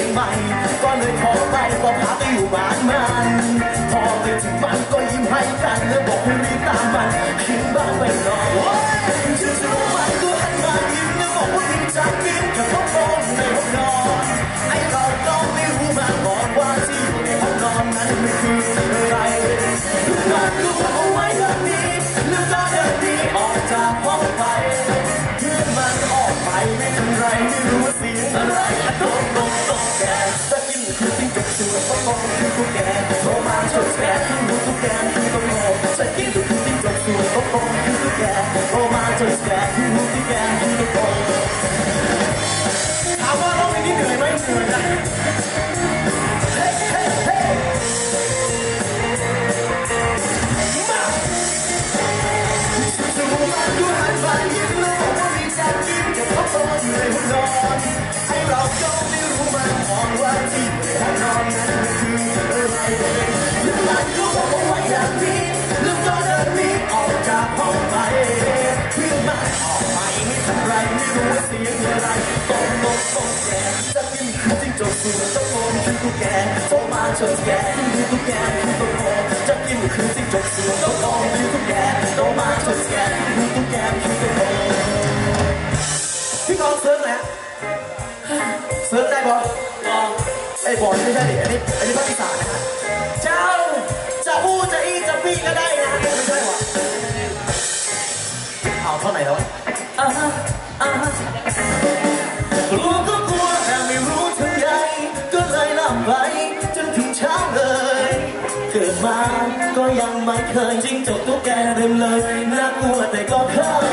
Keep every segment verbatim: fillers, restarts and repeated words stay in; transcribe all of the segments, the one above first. ชียงใหม่ก็เลยขอไปก็พาไปอยู่บ้านมันพอไปถึงบ้านก็ยิ้มให้กันแล้วบอกให้รีบตามมันทิ้งบ้านไปรอจะดูมันก็หันมายิ้มแล้วบอกว่ายิ้มจะกินกับข้าวต้มในห้องนอนไอ้เราต้องไม่รู้มาบอกว่าที่อยู่ในห้องนอนนั้นไม่คืออะไรทุกคนรู้เอาไว้แบบนี้แล้วจะเดินดีออกจากห้องไปเพื่อนมันออกไปไม่ทำไรไม่รู้เสียงอะไรโดนโดนโดนแกจะกินคือกินกับตัวข้าวต้มคือตุ๊กแกโทรมาชดแกคือรู้ตุ๊กแกคือต้องโง่จะกินคือกินกับตัวข้าวต้มคือตุ๊กแกโทรมาชดแกคือรู้ตุ๊กแกคือต้องโง่ถามว่าร้องเพลงนี้เหนื่อยไหมเหนื่อยนะจะโกนคือตุ๊กแกโตมาชนแกคือตุ๊กแกคือตัวโกนจะกินคือสิ่งจบสูงจะโกนคือตุ๊กแกโตมาชนแกคือตุ๊กแกคือตัวโกนพี่กองเซิร์ฟนะเซิร์ฟได้บอลกองไอ้บอลไม่ใช่ดิอันนี้อันนี้ภาคอีสานนะเจ้าจะอู้จะอีจะปีก็ได้นะไม่ใช่หรอเอาเท่าไหร่แล้วอ่าฮะอ่าฮะเกิดมาก็ยังไม่เคยจิ้งจกตุ๊กแกเดิมเลยน่ากลัวแต่ก็เคย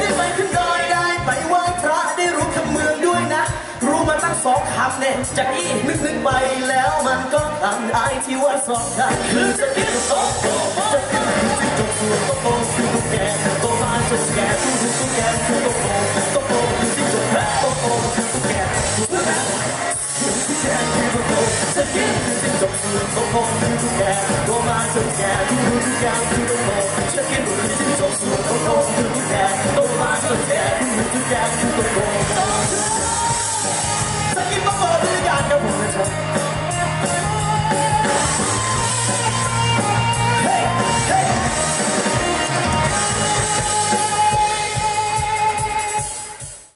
ได้ไปขึ้นดอยได้ไปไหว้พระได้รู้คำเมืองด้วยนะรู้มาตั้งสองคำเนี่ยจากอีนึกนึกไปแล้วมันก็ทำได้ที่ว่าสองคำคือจะกินกับโต๊ะจะกินคือจิ้งจกตัวโตคือตุ๊กแกโตมาจนแก่คือตุ๊กแกคือโตโตโตโตคือจิ้งจกโตโตคือตุ๊กแกคือตุ๊กแกคือตุ๊กแกคือโตโตจะกินคือจิ้งจกตัวตัวมาจนแก่ทุกทุกอย่างคือต้องโง่จะกินหรือจะจบสูตรต้องโง่คือทุกอย่างตัวมาจนแก่ทุกทุกอย่างคือต้องโง่